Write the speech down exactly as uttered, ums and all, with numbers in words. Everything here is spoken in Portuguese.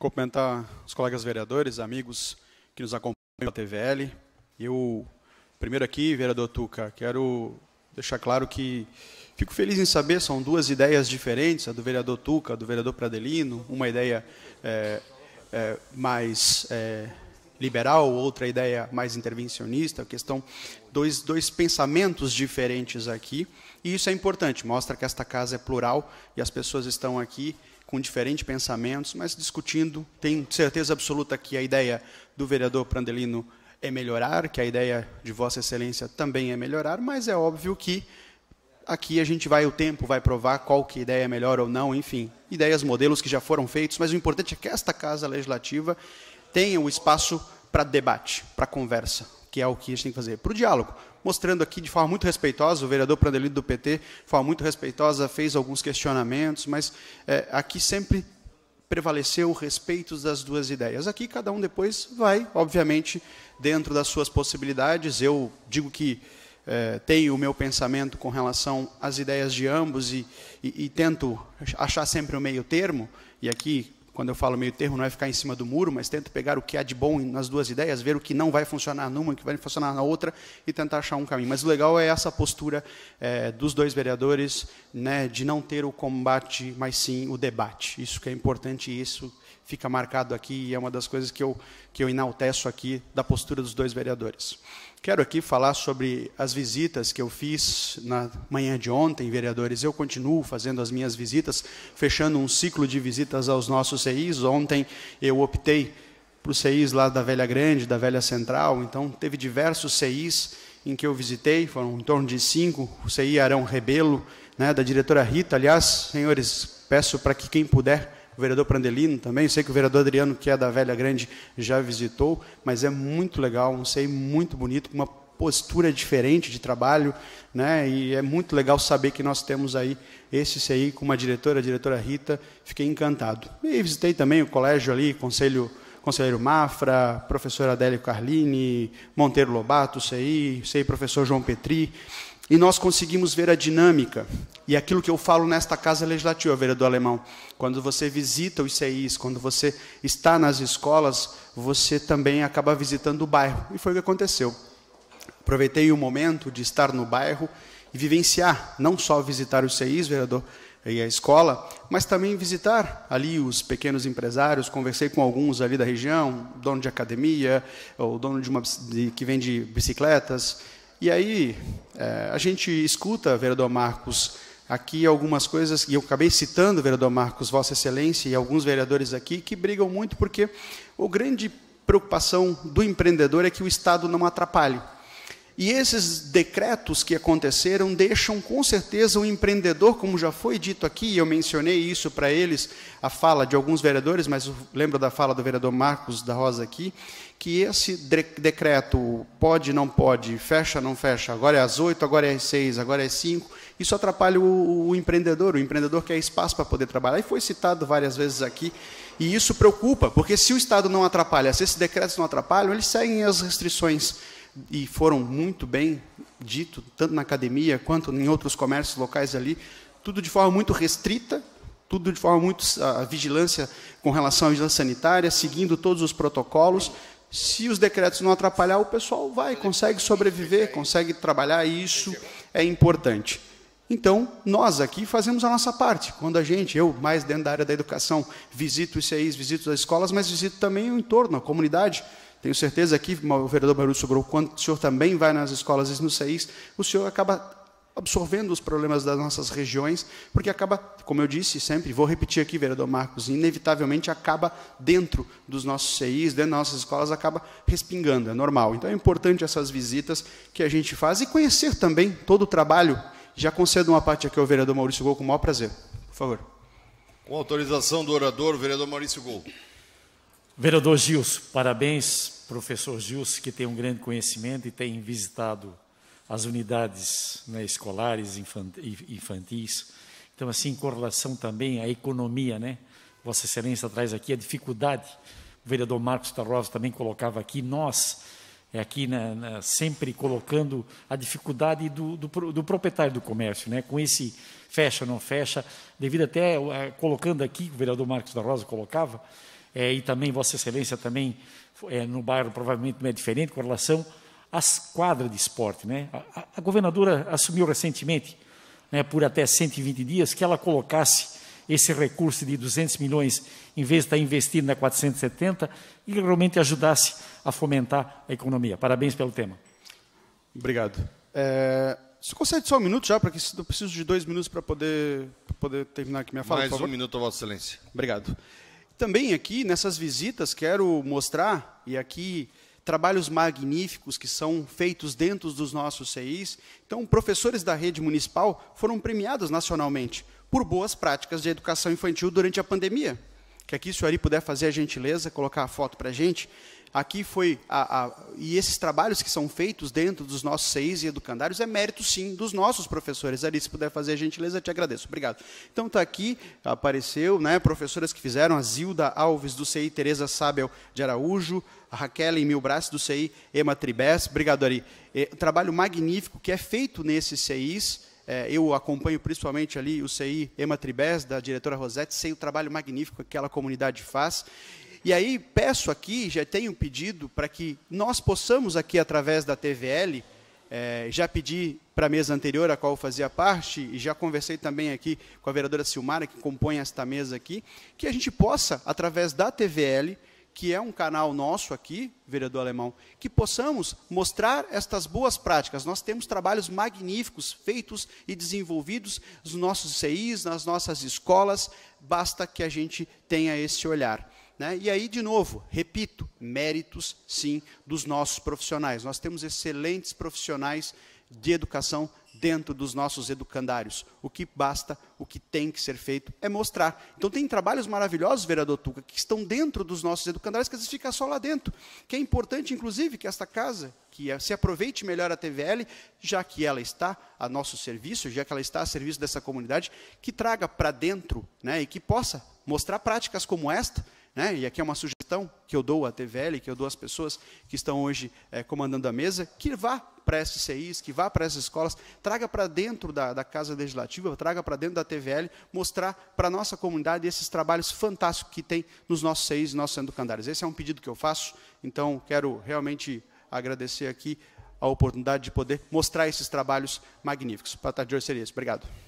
Cumprimentar os colegas vereadores, amigos que nos acompanham pela T V L. Eu, primeiro aqui, vereador Tuca, quero deixar claro que fico feliz em saber, são duas ideias diferentes, a do vereador Tuca, a do vereador Pradelino, uma ideia é, é, mais é, liberal, outra ideia mais intervencionista, questão dois, dois pensamentos diferentes aqui, e isso é importante, mostra que esta casa é plural e as pessoas estão aqui com diferentes pensamentos, mas discutindo. Tenho certeza absoluta que a ideia do vereador Prandelino é melhorar, que a ideia de Vossa Excelência também é melhorar, mas é óbvio que aqui a gente vai, o tempo vai provar qual que ideia é melhor ou não, enfim, ideias, modelos que já foram feitos, mas o importante é que esta Casa Legislativa tenha o espaço para debate, para conversa, que é o que a gente tem que fazer, para o diálogo, mostrando aqui de forma muito respeitosa, o vereador Prandelino do P T, de forma muito respeitosa, fez alguns questionamentos, mas é, aqui sempre prevaleceu o respeito das duas ideias. Aqui cada um depois vai, obviamente, dentro das suas possibilidades. Eu digo que é, tenho o meu pensamento com relação às ideias de ambos e, e, e tento achar sempre o meio termo, e aqui, quando eu falo meio termo, não é ficar em cima do muro, mas tento pegar o que há de bom nas duas ideias, ver o que não vai funcionar numa, o que vai funcionar na outra, e tentar achar um caminho. Mas o legal é essa postura é, dos dois vereadores, né, de não ter o combate, mas sim o debate. Isso que é importante, e isso fica marcado aqui, e é uma das coisas que eu, que eu enalteço aqui da postura dos dois vereadores. Quero aqui falar sobre as visitas que eu fiz na manhã de ontem, vereadores. Eu continuo fazendo as minhas visitas, fechando um ciclo de visitas aos nossos C E Is. Ontem eu optei para os C E Is lá da Velha Grande, da Velha Central, então teve diversos C E Is em que eu visitei, foram em torno de cinco, o C E I Arão Rebelo, né, da diretora Rita. Aliás, senhores, peço para que quem puder... O vereador Prandelino também, eu sei que o vereador Adriano, que é da Velha Grande, já visitou, mas é muito legal, um C E I muito bonito, com uma postura diferente de trabalho, né? E é muito legal saber que nós temos aí esse C E I com uma diretora, a diretora Rita, fiquei encantado. E visitei também o colégio ali, conselho, conselheiro Mafra, professor Adélio Carlini, Monteiro Lobato, C E I, C E I professor João Petri, e nós conseguimos ver a dinâmica, e aquilo que eu falo nesta Casa Legislativa, vereador Alemão, quando você visita os C E Is, quando você está nas escolas, você também acaba visitando o bairro. E foi o que aconteceu. Aproveitei o momento de estar no bairro e vivenciar, não só visitar os C E Is, vereador, e a escola, mas também visitar ali os pequenos empresários. Conversei com alguns ali da região, dono de academia, ou dono de uma de, que vende bicicletas. E aí, é, a gente escuta, vereador Marcos, aqui algumas coisas, e eu acabei citando, vereador Marcos, Vossa Excelência e alguns vereadores aqui, que brigam muito porque a grande preocupação do empreendedor é que o Estado não atrapalhe. E esses decretos que aconteceram deixam, com certeza, o empreendedor, como já foi dito aqui, e eu mencionei isso para eles, a fala de alguns vereadores, mas lembro da fala do vereador Marcos da Rosa aqui, que esse decreto pode, não pode, fecha, não fecha, agora é às oito, agora é às seis, agora é às cinco, isso atrapalha o, o empreendedor, o empreendedor quer espaço para poder trabalhar, e foi citado várias vezes aqui, e isso preocupa, porque se o Estado não atrapalha, se esses decretos não atrapalham, eles seguem as restrições, e foram muito bem dito, tanto na academia quanto em outros comércios locais ali, tudo de forma muito restrita, tudo de forma muito... a vigilância com relação à vigilância sanitária, seguindo todos os protocolos. Se os decretos não atrapalhar, o pessoal vai, consegue sobreviver, consegue trabalhar, e isso é importante. Então, nós aqui fazemos a nossa parte. Quando a gente, eu, mais dentro da área da educação, visito os C E Is, visito as escolas, mas visito também o entorno, a comunidade. Tenho certeza que, o vereador Barulho Sobrou, quando o senhor também vai nas escolas e nos C E Is, o senhor acaba absorvendo os problemas das nossas regiões, porque acaba, como eu disse sempre, vou repetir aqui, vereador Marcos, inevitavelmente acaba dentro dos nossos C E Is, dentro das nossas escolas, acaba respingando, é normal. Então, é importante essas visitas que a gente faz e conhecer também todo o trabalho. Já concedo uma parte aqui ao vereador Maurício Gol com o maior prazer. Por favor. Com autorização do orador, vereador Maurício Gol. Vereador Gilson, parabéns, professor Gilson, que tem um grande conhecimento e tem visitado as unidades, né, escolares e infantis. Então, assim, com relação também à economia, né? Vossa Excelência traz aqui a dificuldade. O vereador Marcos da Rosa também colocava aqui, nós, é aqui na, na, sempre colocando a dificuldade do, do, do proprietário do comércio, né? Com esse fecha, não fecha, devido até, é, colocando aqui, o vereador Marcos da Rosa colocava, é, e também Vossa Excelência também, é, no bairro provavelmente não é diferente, com relação às quadras de esporte, né? A, a governadora assumiu recentemente, né, por até cento e vinte dias, que ela colocasse esse recurso de duzentos milhões, em vez de estar investido na quatrocentos e setenta, e realmente ajudasse a fomentar a economia. Parabéns pelo tema. Obrigado. É, você concede só um minuto já, porque eu preciso de dois minutos para poder, para poder terminar aqui minha fala. Mais por favor. Um minuto, Vossa Excelência. Obrigado. Também aqui, nessas visitas, quero mostrar, e aqui... trabalhos magníficos que são feitos dentro dos nossos C E Is. Então, professores da rede municipal foram premiados nacionalmente por boas práticas de educação infantil durante a pandemia. Que aqui, se o Ari puder fazer a gentileza, colocar a foto para a gente. Aqui foi... A, a, e esses trabalhos que são feitos dentro dos nossos C E Is e educandários é mérito, sim, dos nossos professores. Ari, se puder fazer a gentileza, te agradeço. Obrigado. Então, está aqui, apareceu, né, professoras que fizeram, a Azilda Alves, do C E I, Tereza Sábel de Araújo, a Raquel Emil Brás, do C E I, Ema Tribess. Obrigado, Ari. É um trabalho magnífico que é feito nesses C E Is. É, eu acompanho principalmente ali o C E I Ema Tribess, da diretora Rosetti, sei o trabalho magnífico que aquela comunidade faz. E aí peço aqui, já tenho pedido, para que nós possamos aqui, através da T V L, é, já pedi para a mesa anterior, a qual eu fazia parte, e já conversei também aqui com a vereadora Silmara, que compõe esta mesa aqui, que a gente possa, através da T V L, que é um canal nosso aqui, vereador Alemão, que possamos mostrar estas boas práticas. Nós temos trabalhos magníficos feitos e desenvolvidos nos nossos C E Is, nas nossas escolas, basta que a gente tenha esse olhar. Né? E aí, de novo, repito, méritos, sim, dos nossos profissionais. Nós temos excelentes profissionais de educação dentro dos nossos educandários. O que basta, o que tem que ser feito é mostrar. Então, tem trabalhos maravilhosos, vereador Tuca, que estão dentro dos nossos educandários, que às vezes fica só lá dentro. Que é importante, inclusive, que esta casa, que se aproveite melhor a T V L, já que ela está a nosso serviço, já que ela está a serviço dessa comunidade, que traga para dentro, né, e que possa mostrar práticas como esta, né? E aqui é uma sugestão que eu dou à T V L, que eu dou às pessoas que estão hoje é, comandando a mesa, que vá para esses C E Is, que vá para essas escolas, traga para dentro da, da Casa Legislativa, traga para dentro da T V L, mostrar para a nossa comunidade esses trabalhos fantásticos que tem nos nossos C E Is e nossos educandários. Esse é um pedido que eu faço, então quero realmente agradecer aqui a oportunidade de poder mostrar esses trabalhos magníficos. Para a tarde de hoje seria isso. Obrigado.